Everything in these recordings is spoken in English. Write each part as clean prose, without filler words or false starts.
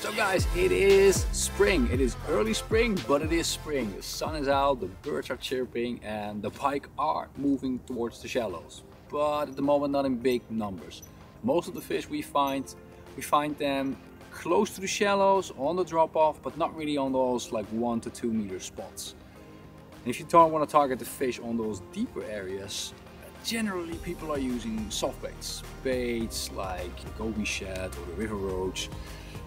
So guys, it is spring. It is early spring, but it is spring. The sun is out, the birds are chirping, and the pike are moving towards the shallows. But at the moment, not in big numbers. Most of the fish we find them close to the shallows, on the drop-off, but not really on those like 1 to 2 meter spots. And if you don't want to target the fish on those deeper areas, generally people are using soft baits. Baits like the goby shad or the river roach.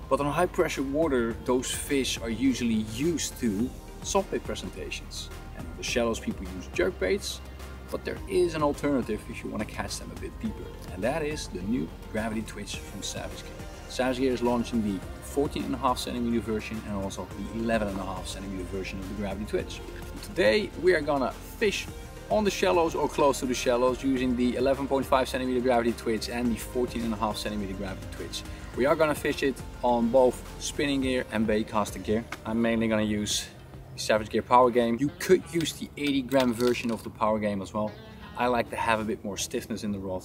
But on high pressure water, those fish are usually used to soft bait presentations. And on the shallows people use jerkbaits. But there is an alternative if you want to catch them a bit deeper, and that is the new Gravity Twitch from Savage Gear. Savage Gear is launching the 14.5 cm version and also the 11.5 cm version of the Gravity Twitch. And today we are gonna fish on the shallows or close to the shallows using the 11.5 cm Gravity Twitch and the 14.5 cm Gravity Twitch. We are gonna fish it on both spinning gear and bait casting gear. I'm mainly gonna use Savage Gear Power Game. You could use the 80 gram version of the Power Game as well. I like to have a bit more stiffness in the rod,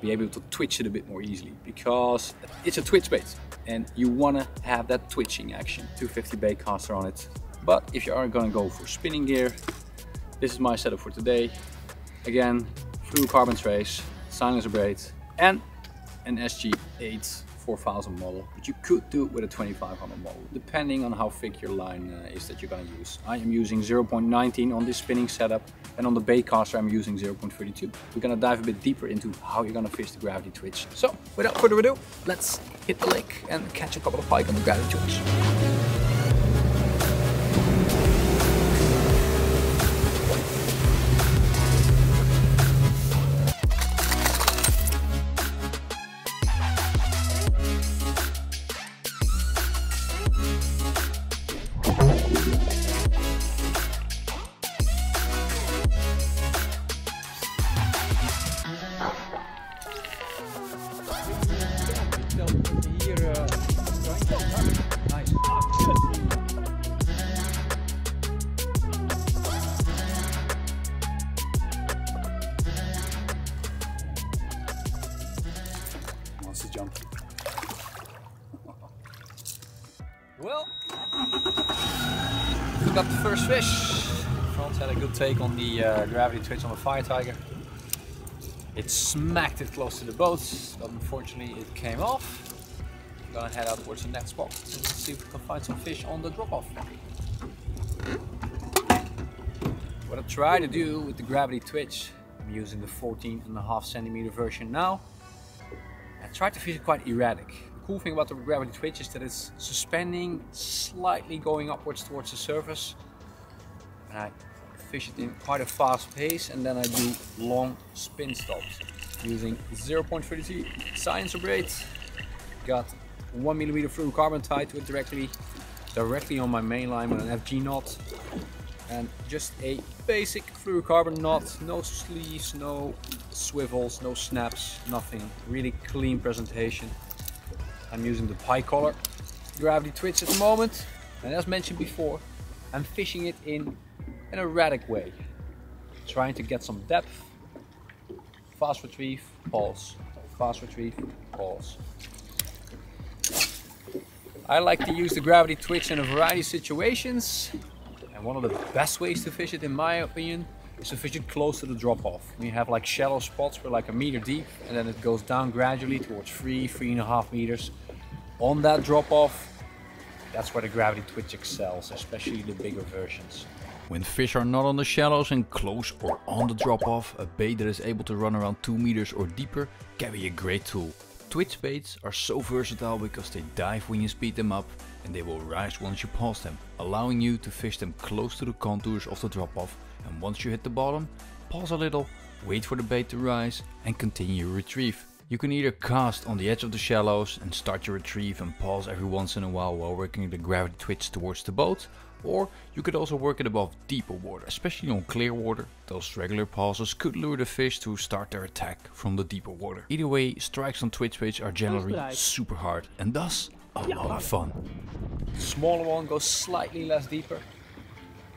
be able to twitch it a bit more easily, because it's a twitch bait and you want to have that twitching action. 250 bait caster on it. But if you are going to go for spinning gear, this is my setup for today. Again, fluorocarbon trace, silencer braid and an SG8 4000 model, but you could do it with a 2500 model, depending on how thick your line is that you're going to use. I am using 0.19 on this spinning setup, and on the baitcaster I'm using 0.32. We're going to dive a bit deeper into how you're going to fish the Gravity Twitch. So without further ado, let's hit the lake and catch a couple of pike on the Gravity Twitch. Well, we got the first fish. Front had a good take on the Gravity Twitch on the Fire Tiger. It smacked it close to the boat, but unfortunately it came off. We're gonna head out towards the next spot to see if we can find some fish on the drop-off. What I try to do with the Gravity Twitch, I'm using the 14.5 cm version now. I try to fish it quite erratic. The cool thing about the Gravity Twitch is that it's suspending, slightly going upwards towards the surface. And I fish it in quite a fast pace, and then I do long spin stops using 0.33 silencer braid. Got 1 mm fluorocarbon tied to it directly on my main line with an FG knot, and just a basic fluorocarbon knot, no sleeves, no swivels, no snaps, nothing. Really clean presentation. I'm using the Pike collar Gravity Twitch at the moment, and as mentioned before, I'm fishing it in an erratic way, trying to get some depth. Fast retrieve, pulse, fast retrieve, pulse. I like to use the Gravity Twitch in a variety of situations, and one of the best ways to fish it, in my opinion, is to fish it close to the drop-off. You have like shallow spots where like a meter deep, and then it goes down gradually towards 3, 3.5 meters. On that drop-off, that's where the Gravity Twitch excels, especially the bigger versions. When fish are not on the shallows and close or on the drop-off, a bait that is able to run around 2 meters or deeper can be a great tool. Twitch baits are so versatile because they dive when you speed them up, and they will rise once you pause them, allowing you to fish them close to the contours of the drop-off, and once you hit the bottom, pause a little, wait for the bait to rise and continue your retrieve. You can either cast on the edge of the shallows and start your retrieve and pause every once in a while working the Gravity Twitch towards the boat, or you could also work it above deeper water, especially on clear water. Those regular pauses could lure the fish to start their attack from the deeper water. Either way, strikes on twitch baits are generally super hard and thus a lot of fun. The smaller one goes slightly less deeper.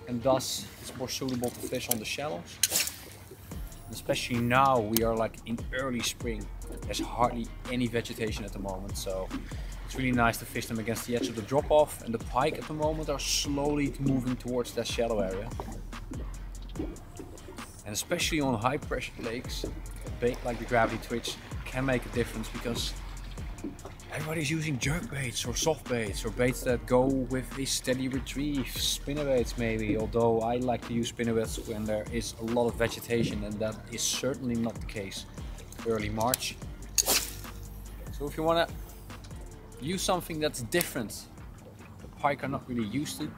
and thus it's more suitable to fish on the shallows. Especially now we are like in early spring, there's hardly any vegetation at the moment, so it's really nice to fish them against the edge of the drop-off, and the pike at the moment are slowly moving towards that shallow area. And especially on high pressure lakes, a bait like the Gravity Twitch can make a difference, because everybody's using jerkbaits or soft baits or baits that go with a steady retrieve, spinnerbaits maybe, although I like to use spinnerbaits when there is a lot of vegetation, and that is certainly not the case early March. So if you want to use something that's different, the pike are not really used to,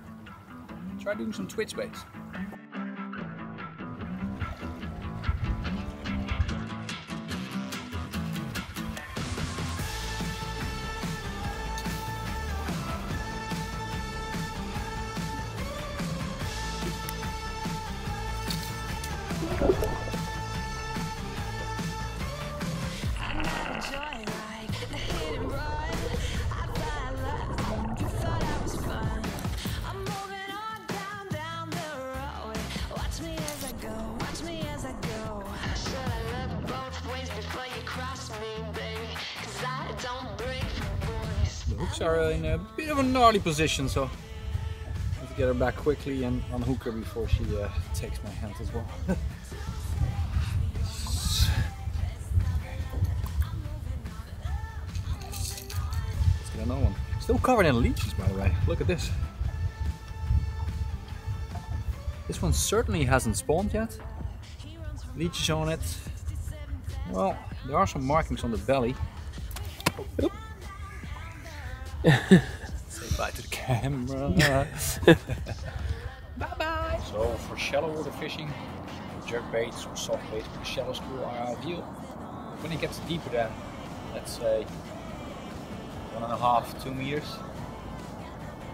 try doing some twitch baits. Are in a bit of a gnarly position, so I have to get her back quickly and unhook her before she takes my hand as well. Let's get another one. Still covered in leeches, by the way. Look at this. This one certainly hasn't spawned yet. Leeches on it. Well, there are some markings on the belly. Oh. Say bye to the camera. Bye bye. So for shallow water fishing, jerk baits or soft baits with a shallow school are ideal. When it gets deeper than, let's say, 1.5–2 meters,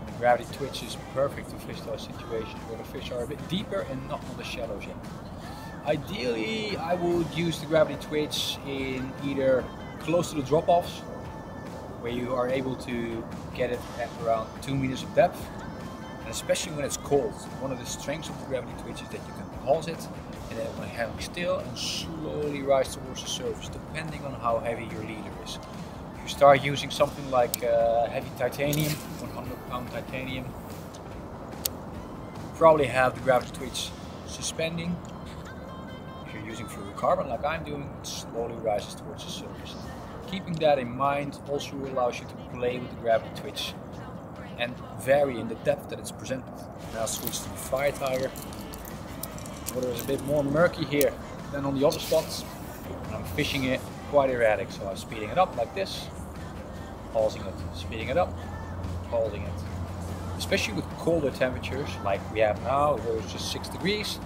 the Gravity Twitch is perfect to fish those situations where the fish are a bit deeper and not on the shallows yet. Ideally, I would use the Gravity Twitch in either close to the drop-offs, where you are able to get it at around 2 meters of depth, and especially when it's cold. One of the strengths of the Gravity Twitch is that you can pause it and then when hanging still and slowly rise towards the surface, depending on how heavy your leader is. If you start using something like heavy titanium, 100-pound titanium, you probably have the Gravity Twitch suspending. If you're using fluorocarbon like I'm doing, it slowly rises towards the surface. Keeping that in mind also allows you to play with the Gravity Twitch and vary in the depth that it's presented. Now switch to the Fire Tiger. The water is a bit more murky here than on the other spots. I'm fishing it quite erratic, so I'm speeding it up like this, pausing it, speeding it up, pausing it. Especially with colder temperatures like we have now, where it's just 6 degrees,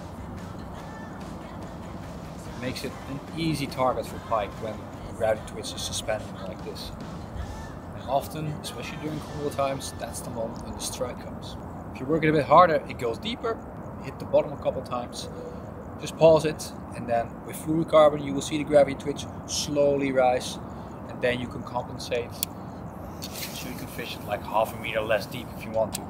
it makes it an easy target for pike when Gravity Twitch is suspended like this. And often, especially during cool times, that's the moment when the strike comes. If you work it a bit harder, it goes deeper, hit the bottom a couple times, just pause it, and then with fluorocarbon you will see the Gravity Twitch slowly rise, and then you can compensate, so you can fish it like 1/2 meter less deep if you want to.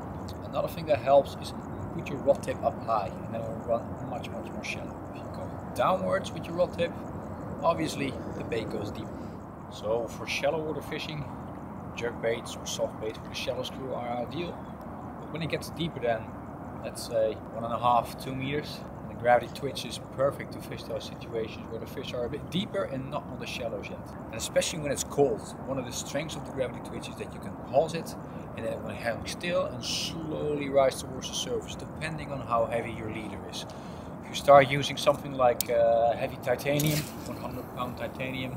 Another thing that helps is put your rod tip up high, and then it will run much, much more shallow. If you go downwards with your rod tip, obviously the bait goes deep. So for shallow water fishing, jerk baits or soft baits with a shallow screw are ideal. But when it gets deeper than, let's say, 1.5–2 meters, the Gravity Twitch is perfect to fish those situations where the fish are a bit deeper and not on the shallows yet. And especially when it's cold, one of the strengths of the Gravity Twitch is that you can pause it and then when hanging still and slowly rise towards the surface, depending on how heavy your leader is. If you start using something like heavy titanium, 100-pound titanium,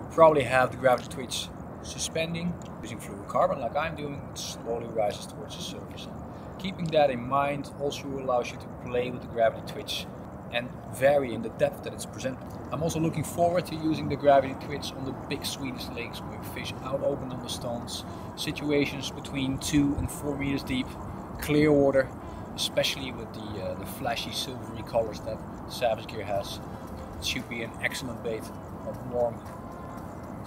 you probably have the Gravity Twitch suspending. Using fluorocarbon like I'm doing, it slowly rises towards the surface. Keeping that in mind also allows you to play with the Gravity Twitch and vary in the depth that it's presented. I'm also looking forward to using the Gravity Twitch on the big Swedish lakes where fish out open on the stones, situations between 2 and 4 meters deep, clear water, especially with the flashy silvery colors that Savage Gear has. It should be an excellent bait of warm,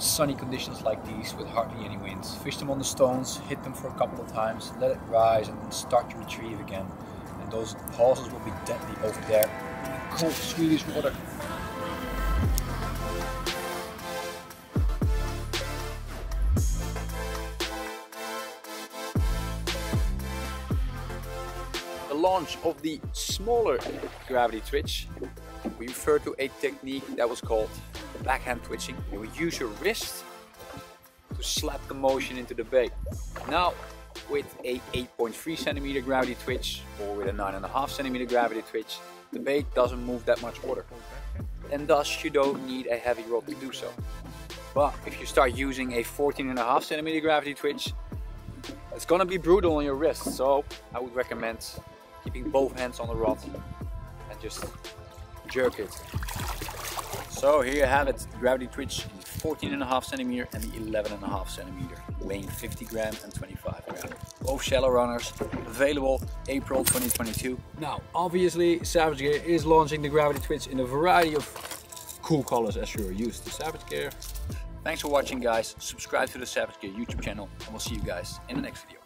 sunny conditions like these with hardly any wind. Fish them on the stones, hit them for a couple of times, let it rise, and then start to retrieve again. And those pauses will be deadly over there in cold Swedish water. Launch of the smaller gravity twitch, we refer to a technique that was called backhand twitching. You would use your wrist to slap the motion into the bait. Now with a 8.3 centimeter gravity twitch or with a 9.5 centimeter gravity twitch, the bait doesn't move that much water, and thus you don't need a heavy rod to do so. But if you start using a 14.5 centimeter gravity twitch, it's gonna be brutal on your wrist, so I would recommend keeping both hands on the rod and just jerk it. So here you have it, gravity twitch, the 14.5 centimeter and the 11.5 centimeter, weighing 50 grams and 25 grams. Both shallow runners, available April 2022. Now, obviously, Savage Gear is launching the gravity twitch in a variety of cool colors as you're used to Savage Gear. Thanks for watching, guys. Subscribe to the Savage Gear YouTube channel, and we'll see you guys in the next video.